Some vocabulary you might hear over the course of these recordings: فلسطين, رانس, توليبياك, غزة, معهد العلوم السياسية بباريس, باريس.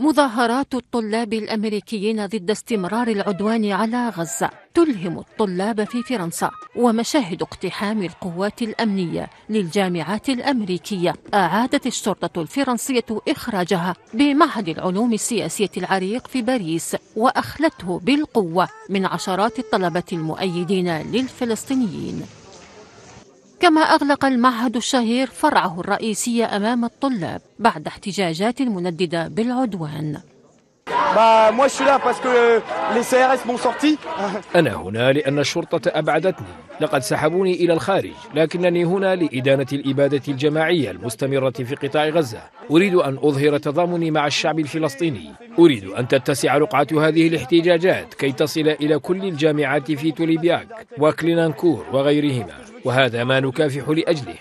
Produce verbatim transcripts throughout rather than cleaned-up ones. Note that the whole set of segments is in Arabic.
مظاهرات الطلاب الأمريكيين ضد استمرار العدوان على غزة تلهم الطلاب في فرنسا، ومشاهد اقتحام القوات الأمنية للجامعات الأمريكية. أعادت الشرطة الفرنسية إخراجها بمعهد العلوم السياسية العريق في باريس، وأخلته بالقوة من عشرات الطلبة المؤيدين للفلسطينيين. كما أغلق المعهد الشهير فرعه الرئيسي أمام الطلاب بعد احتجاجات منددة بالعدوان. أنا هنا لأن الشرطة أبعدتني، لقد سحبوني إلى الخارج، لكنني هنا لإدانة الإبادة الجماعية المستمرة في قطاع غزة. أريد أن أظهر تضامني مع الشعب الفلسطيني، أريد أن تتسع رقعة هذه الاحتجاجات كي تصل إلى كل الجامعات في توليبياك وكلينانكور وغيرهما، وهذا ما نكافح لأجله.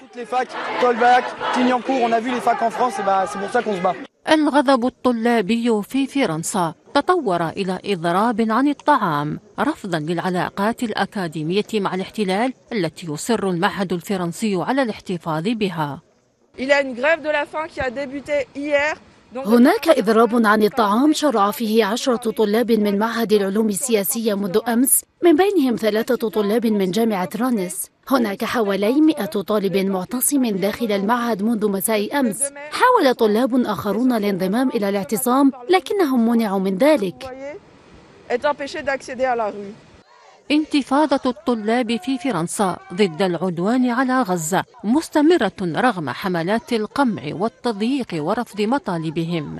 الغضب الطلابي في فرنسا تطور إلى إضراب عن الطعام رفضاً للعلاقات الأكاديمية مع الاحتلال التي يصر المعهد الفرنسي على الاحتفاظ بها. هناك إضراب عن الطعام شرع فيه عشرة طلاب من معهد العلوم السياسية منذ أمس، من بينهم ثلاثة طلاب من جامعة رانس. هناك حوالي مئة طالب معتصم داخل المعهد منذ مساء أمس. حاول طلاب آخرون الانضمام إلى الاعتصام لكنهم منعوا من ذلك. انتفاضة الطلاب في فرنسا ضد العدوان على غزة مستمرة رغم حملات القمع والتضييق ورفض مطالبهم.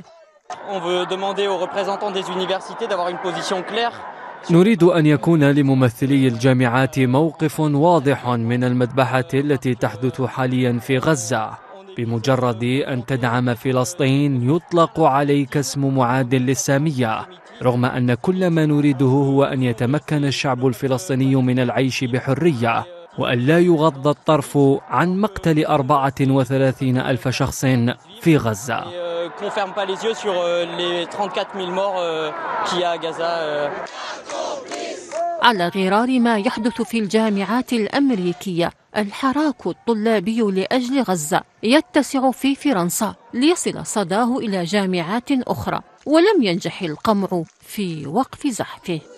نريد أن يكون لممثلي الجامعات موقف واضح من المذبحة التي تحدث حاليا في غزة. بمجرد أن تدعم فلسطين يطلق عليك اسم معاد للسامية، رغم أن كل ما نريده هو أن يتمكن الشعب الفلسطيني من العيش بحرية، وأن لا يغض الطرف عن مقتل أربعة وثلاثين ألف شخص في غزة. على غرار ما يحدث في الجامعات الأمريكية، الحراك الطلابي لأجل غزة يتسع في فرنسا ليصل صداه إلى جامعات أخرى، ولم ينجح القمع في وقف زحفه.